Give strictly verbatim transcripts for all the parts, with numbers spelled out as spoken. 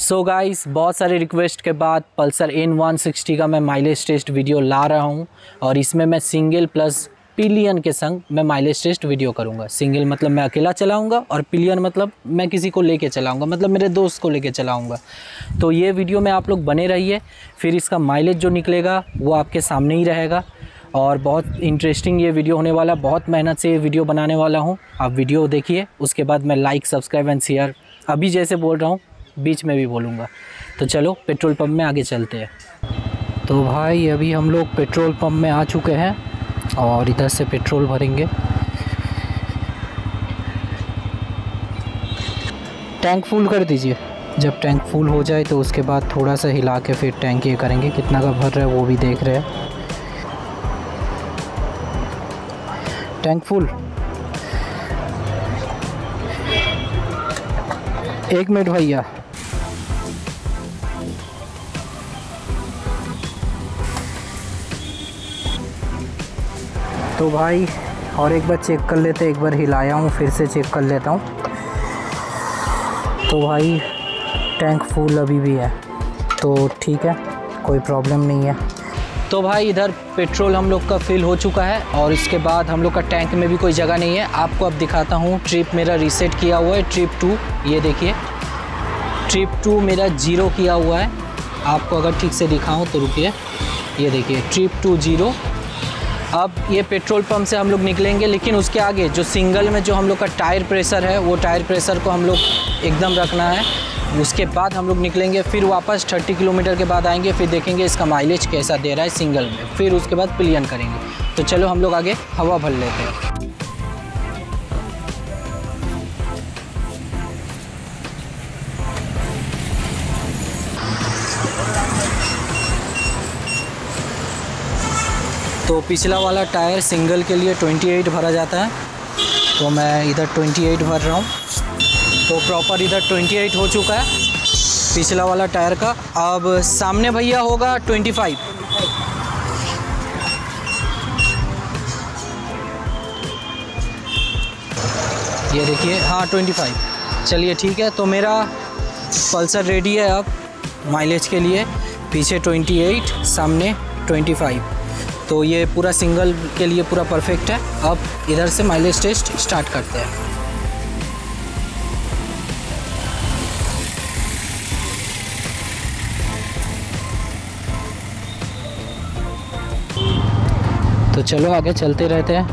सो so guys, बहुत सारे request के बाद पल्सर एन वन सिक्सटी का मैं माइलेज टेस्ट वीडियो ला रहा हूं और इसमें मैं सिंगल प्लस पिलियन के संग मैं माइलेज टेस्ट वीडियो करूंगा। सिंगल मतलब मैं अकेला चलाऊंगा और पिलियन मतलब मैं किसी को लेके चलाऊंगा, मतलब मेरे दोस्त को लेके चलाऊंगा। तो ये वीडियो में आप लोग बने रहिए, फिर इसका माइलेज जो निकलेगा वो आपके सामने ही रहेगा और बहुत इंटरेस्टिंग ये वीडियो होने वाला। बहुत मेहनत से ये वीडियो बनाने वाला हूँ, आप वीडियो देखिए। उसके बाद मैं लाइक सब्सक्राइब एंड शेयर अभी जैसे बोल रहा हूँ बीच में भी बोलूँगा। तो चलो पेट्रोल पम्प में आगे चलते हैं। तो भाई अभी हम लोग पेट्रोल पम्प में आ चुके हैं और इधर से पेट्रोल भरेंगे। टैंक फुल कर दीजिए, जब टैंक फुल हो जाए तो उसके बाद थोड़ा सा हिला के फिर टैंक ये करेंगे। कितना का भर रहा है वो भी देख रहे हैं। Tank full. एक मिनट भैया। तो भाई और एक बार चेक कर लेते, एक बार हिलाया हूँ फिर से चेक कर लेता हूँ। तो भाई टैंक फुल अभी भी है, तो ठीक है, कोई प्रॉब्लम नहीं है। तो भाई इधर पेट्रोल हम लोग का फिल हो चुका है और इसके बाद हम लोग का टैंक में भी कोई जगह नहीं है। आपको अब दिखाता हूँ, ट्रिप मेरा रीसेट किया हुआ है। ट्रिप टू, ये देखिए ट्रिप टू मेरा ज़ीरो किया हुआ है। आपको अगर ठीक से दिखाऊँ तो रुकिए, ये देखिए ट्रिप टू ज़ीरो। अब ये पेट्रोल पंप से हम लोग निकलेंगे, लेकिन उसके आगे जो सिंगल में जो हम लोग का टायर प्रेशर है वो टायर प्रेशर को हम लोग एकदम रखना है। उसके बाद हम लोग निकलेंगे, फिर वापस तीस किलोमीटर के बाद आएंगे, फिर देखेंगे इसका माइलेज कैसा दे रहा है सिंगल में, फिर उसके बाद पिलियन करेंगे। तो चलो हम लोग आगे हवा भर लेते हैं। तो पिछला वाला टायर सिंगल के लिए अट्ठाईस भरा जाता है, तो मैं इधर अट्ठाईस भर रहा हूँ। तो प्रॉपर इधर अट्ठाईस हो चुका है पिछला वाला टायर का। अब सामने भैया होगा पच्चीस। ये देखिए, हाँ पच्चीस। चलिए ठीक है, तो मेरा पल्सर रेडी है अब माइलेज के लिए। पीछे अट्ठाईस, सामने पच्चीस, तो ये पूरा सिंगल के लिए पूरा परफेक्ट है। अब इधर से माइलेज टेस्ट स्टार्ट करते हैं। तो चलो आगे चलते रहते हैं।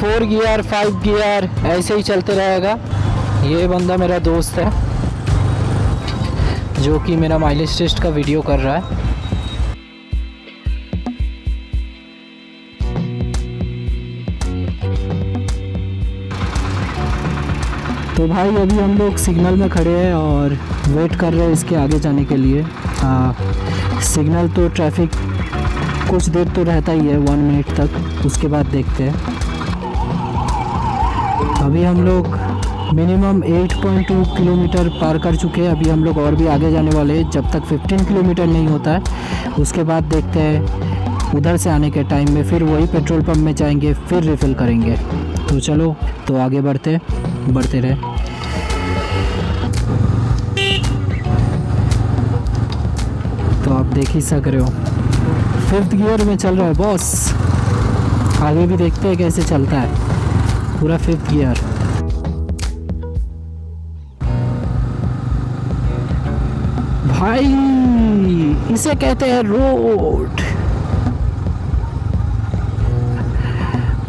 फोर गियर फाइव गियर ऐसे ही चलते रहेगा। ये बंदा मेरा दोस्त है जो कि मेरा माइलेज टेस्ट का वीडियो कर रहा है। तो भाई अभी हम लोग सिग्नल में खड़े हैं और वेट कर रहे हैं इसके आगे जाने के लिए। आ, सिग्नल तो ट्रैफिक कुछ देर तो रहता ही है, वन मिनट तक, उसके बाद देखते हैं। अभी हम लोग मिनिमम आठ पॉइंट दो किलोमीटर पार कर चुके हैं। अभी हम लोग और भी आगे जाने वाले हैं, जब तक पंद्रह किलोमीटर नहीं होता है। उसके बाद देखते हैं उधर से आने के टाइम में फिर वही पेट्रोल पंप में जाएंगे, फिर रिफ़िल करेंगे। तो चलो तो आगे बढ़ते बढ़ते रहे। तो आप देख ही सक रहे हो फिफ्थ गियर में चल रहा है बॉस। आगे भी देखते हैं कैसे चलता है पूरा फिफ्थ गियर। भाई इसे कहते हैं रोड।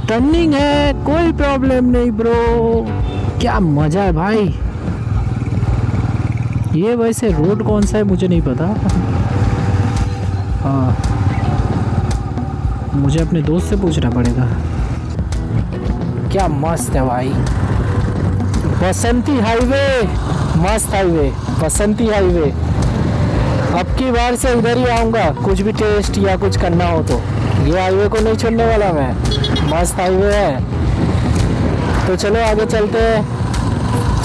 टर्निंग है, कोई प्रॉब्लम नहीं ब्रो। क्या मजा है भाई। ये वैसे रोड कौन सा है मुझे नहीं पता। हाँ, मुझे अपने दोस्त से पूछना पड़ेगा। क्या मस्त है भाई। बसंती हाईवे, मस्त हाईवे बसंती हाईवे। अब की बार से उधर ही आऊँगा, कुछ भी टेस्ट या कुछ करना हो तो। ये हाईवे को नहीं छोड़ने वाला मैं, मस्त हाईवे है। तो चलो आगे चलते हैं,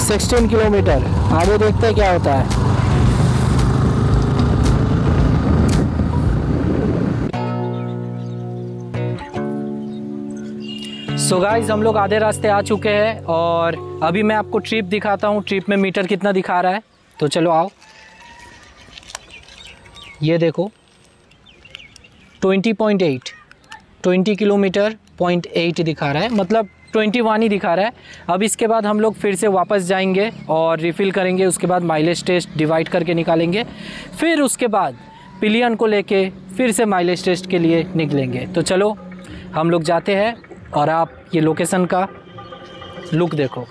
सोलह किलोमीटर आगे देखते हैं क्या होता है। सो गाइज हम लोग आधे रास्ते आ चुके हैं और अभी मैं आपको ट्रिप दिखाता हूँ, ट्रिप में मीटर कितना दिखा रहा है। तो चलो आओ, ये देखो twenty point eight, twenty kilometre point eight दिखा रहा है, मतलब ट्वेंटी वन ही दिखा रहा है। अब इसके बाद हम लोग फिर से वापस जाएंगे और रिफ़िल करेंगे, उसके बाद माइलेज टेस्ट डिवाइड करके निकालेंगे, फिर उसके बाद पिलियन को लेके फिर से माइलेज टेस्ट के लिए निकलेंगे। तो चलो हम लोग जाते हैं और आप ये लोकेशन का लुक देखो।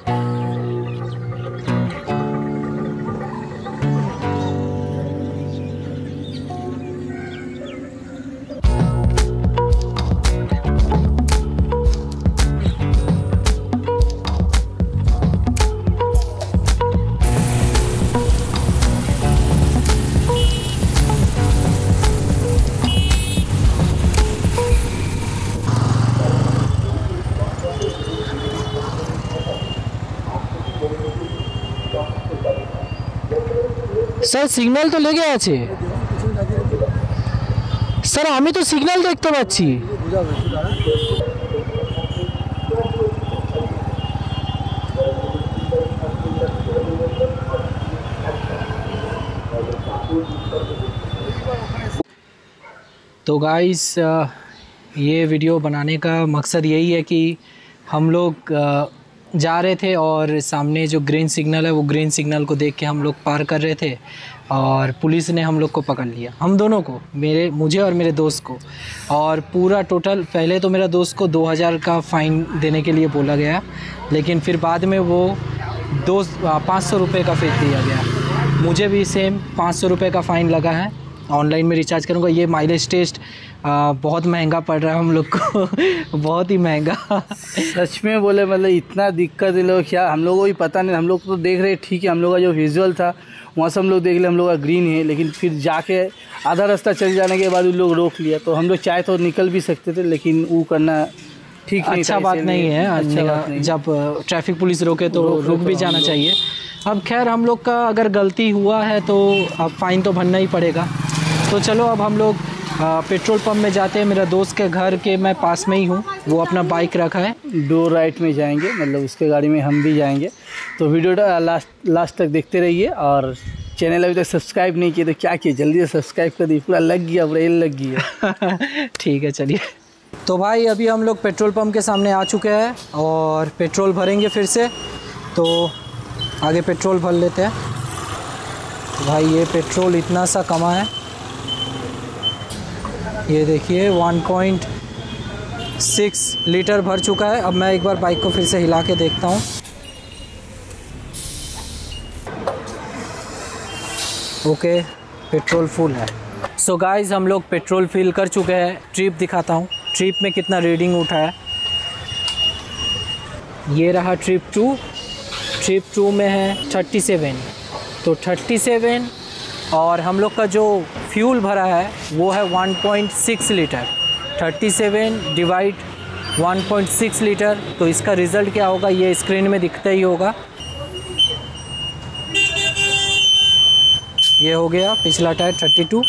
सर सिग्नल तो लेके आछे सर, हमें तो सिग्नल देखते पाच्छी। तो गाइस ये वीडियो बनाने का मकसद यही है कि हम लोग जा रहे थे और सामने जो ग्रीन सिग्नल है वो ग्रीन सिग्नल को देख के हम लोग पार कर रहे थे और पुलिस ने हम लोग को पकड़ लिया, हम दोनों को, मेरे मुझे और मेरे दोस्त को। और पूरा टोटल पहले तो मेरा दोस्त को दो हज़ार का फ़ाइन देने के लिए बोला गया, लेकिन फिर बाद में वो दो पाँच सौ रुपये का फेस दिया गया। मुझे भी सेम पाँच सौ रुपये का फ़ाइन लगा है, ऑनलाइन में रिचार्ज करूँगा। ये माइलेज टेस्ट आ, बहुत महंगा पड़ रहा है हम लोग को बहुत ही महंगा सच में बोले, मतलब इतना दिक्कत है लोग, क्या हम लोगों को भी पता नहीं। हम लोग तो देख रहे ठीक है, हम लोग का जो विजुअल था वहाँ से हम लोग देख ले हम लोग का ग्रीन है, लेकिन फिर जाके आधा रास्ता चल जाने के बाद उन लोग रोक लिया। तो हम लोग चाहे तो निकल भी सकते थे, लेकिन वो करना ठीक नहीं, अच्छा बात नहीं है। अच्छा बात नहीं, जब ट्रैफिक पुलिस रोके तो रुक भी जाना चाहिए। अब खैर हम लोग का अगर गलती हुआ है तो अब फ़ाइन तो भरना ही पड़ेगा। तो चलो अब हम लोग पेट्रोल पंप में जाते हैं। मेरा दोस्त के घर के मैं पास में ही हूँ, वो अपना बाइक रखा है। दो राइट में जाएंगे, मतलब उसके गाड़ी में हम भी जाएंगे। तो वीडियो लास्ट लास्ट तक देखते रहिए और चैनल अभी तक सब्सक्राइब नहीं किए तो क्या किए, जल्दी से सब्सक्राइब कर दिए। पूरा लग गया, पूरा रेल लग गया ठीक है चलिए। तो भाई अभी हम लोग पेट्रोल पंप के सामने आ चुके हैं और पेट्रोल भरेंगे फिर से, तो आगे पेट्रोल भर लेते हैं। तो भाई ये पेट्रोल इतना सा कमा है, ये देखिए वन पॉइंट सिक्स लीटर भर चुका है। अब मैं एक बार बाइक को फिर से हिला के देखता हूँ। ओके पेट्रोल फुल है। सो so गाइज हम लोग पेट्रोल फिल कर चुके हैं। ट्रिप दिखाता हूँ, ट्रिप में कितना रीडिंग उठाया। ये रहा ट्रिप टू, ट्रिप टू में है थर्टी सेवन, तो थर्टी सेवन। और हम लोग का जो फ्यूल भरा है वो है one point six litre, thirty seven divide one point six litre, तो इसका रिज़ल्ट क्या होगा ये स्क्रीन में दिखता ही होगा। ये हो गया पिछला टायर थर्टी टू।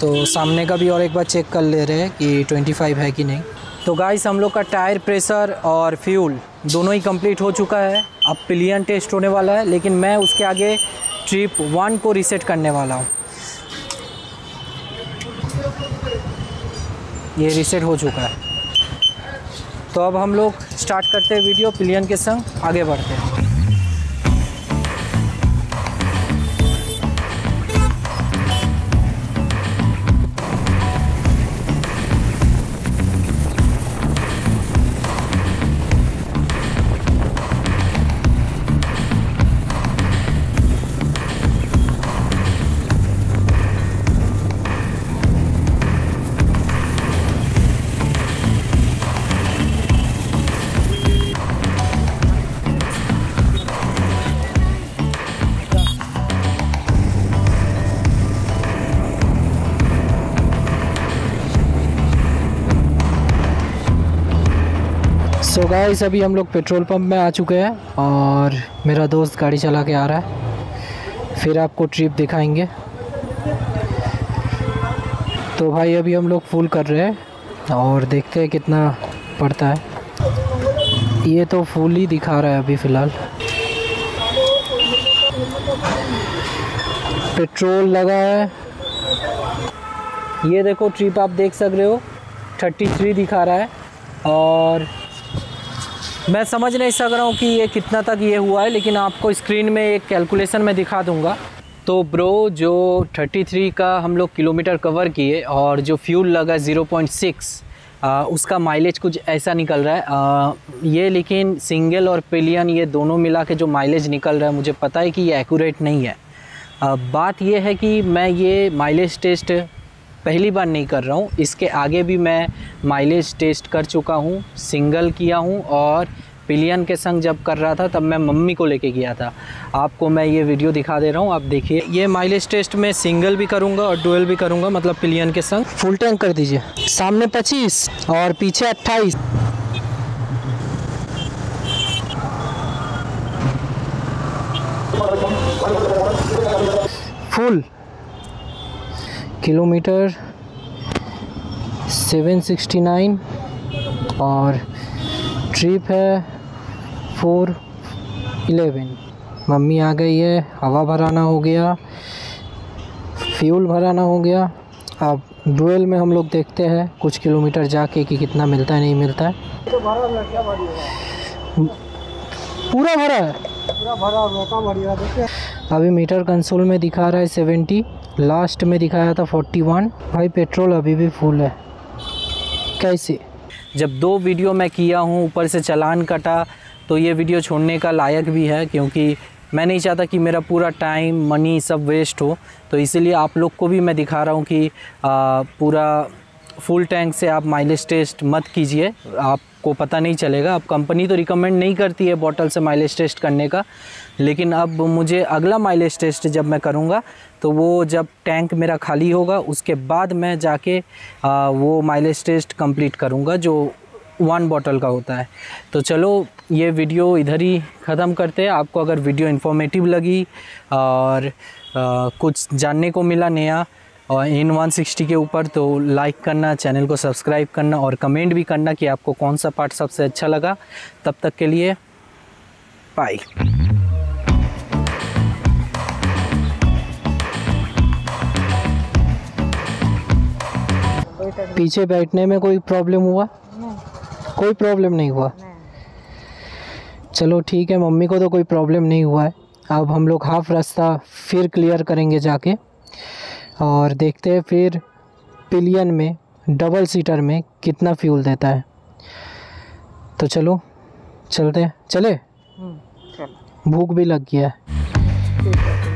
तो सामने का भी और एक बार चेक कर ले रहे हैं कि ट्वेंटी फाइव है कि नहीं। तो गाइस हम लोग का टायर प्रेशर और फ्यूल दोनों ही कंप्लीट हो चुका है। अब पिलियन टेस्ट होने वाला है, लेकिन मैं उसके आगे ट्रिप वन को रीसेट करने वाला हूँ। ये रीसेट हो चुका है, तो अब हम लोग स्टार्ट करते हैं वीडियो, पिलियन के संग आगे बढ़ते हैं। सो so गाइस अभी हम लोग पेट्रोल पंप में आ चुके हैं और मेरा दोस्त गाड़ी चला के आ रहा है, फिर आपको ट्रिप दिखाएंगे। तो भाई अभी हम लोग फुल कर रहे हैं और देखते हैं कितना पड़ता है। ये तो फुल ही दिखा रहा है अभी फ़िलहाल। पेट्रोल लगा है, ये देखो ट्रिप आप देख सक रहे हो तैंतीस दिखा रहा है। और मैं समझ नहीं सक रहा हूँ कि ये कितना तक ये हुआ है, लेकिन आपको स्क्रीन में एक कैलकुलेशन में दिखा दूँगा। तो ब्रो जो तैंतीस का हम लोग किलोमीटर कवर किए और जो फ्यूल लगा ज़ीरो पॉइंट सिक्स, उसका माइलेज कुछ ऐसा निकल रहा है। आ, ये लेकिन सिंगल और पिलियन ये दोनों मिला के जो माइलेज निकल रहा है, मुझे पता है कि ये एक्यूरेट नहीं है। आ, बात ये है कि मैं ये माइलेज टेस्ट पहली बार नहीं कर रहा हूँ, इसके आगे भी मैं माइलेज टेस्ट कर चुका हूँ। सिंगल किया हूँ और पिलियन के संग जब कर रहा था तब मैं मम्मी को लेके गया था। आपको मैं ये वीडियो दिखा दे रहा हूँ, आप देखिए। ये माइलेज टेस्ट मैं सिंगल भी करूँगा और डुअल भी करूँगा, मतलब पिलियन के संग। फुल टैंक कर दीजिए। सामने पच्चीस और पीछे अट्ठाईस। Full kilometre seven sixty nine और ट्रिप है फोर इलेवन। मम्मी आ गई है, हवा भराना हो गया, फ्यूल भराना हो गया। अब डुएल में हम लोग देखते हैं कुछ किलोमीटर जाके कि कितना मिलता है नहीं मिलता है। तो पूरा भरा है, पूरा भरा भरा देखिए। अभी मीटर कंसोल में दिखा रहा है सेवेंटी, लास्ट में दिखाया था फोर्टी वन। भाई पेट्रोल अभी भी फुल है। कैसे जब दो वीडियो मैं किया हूँ, ऊपर से चालान कटा, तो ये वीडियो छोड़ने का लायक भी है, क्योंकि मैं नहीं चाहता कि मेरा पूरा टाइम मनी सब वेस्ट हो। तो इसीलिए आप लोग को भी मैं दिखा रहा हूँ कि आ, पूरा फुल टैंक से आप माइलेज टेस्ट मत कीजिए, आपको पता नहीं चलेगा। अब कंपनी तो रिकमेंड नहीं करती है बॉटल से माइलेज टेस्ट करने का, लेकिन अब मुझे अगला माइलेज टेस्ट जब मैं करूँगा तो वो जब टैंक मेरा खाली होगा उसके बाद मैं जाके आ, वो माइलेज टेस्ट कंप्लीट करूँगा जो वन बॉटल का होता है। तो चलो ये वीडियो इधर ही ख़त्म करते हैं। आपको अगर वीडियो इन्फॉर्मेटिव लगी और आ, कुछ जानने को मिला नया और एन वन सिक्सटी के ऊपर, तो लाइक करना, चैनल को सब्सक्राइब करना और कमेंट भी करना कि आपको कौन सा पार्ट सबसे अच्छा लगा। तब तक के लिए बाय। पीछे बैठने में कोई प्रॉब्लम हुआ? नहीं, कोई प्रॉब्लम नहीं हुआ। नहीं। चलो ठीक है, मम्मी को तो कोई प्रॉब्लम नहीं हुआ है। अब हम लोग हाफ रास्ता फिर क्लियर करेंगे जाके और देखते हैं फिर पिलियन में डबल सीटर में कितना फ्यूल देता है। तो चलो चलते हैं। चले, भूख भी लग गया है।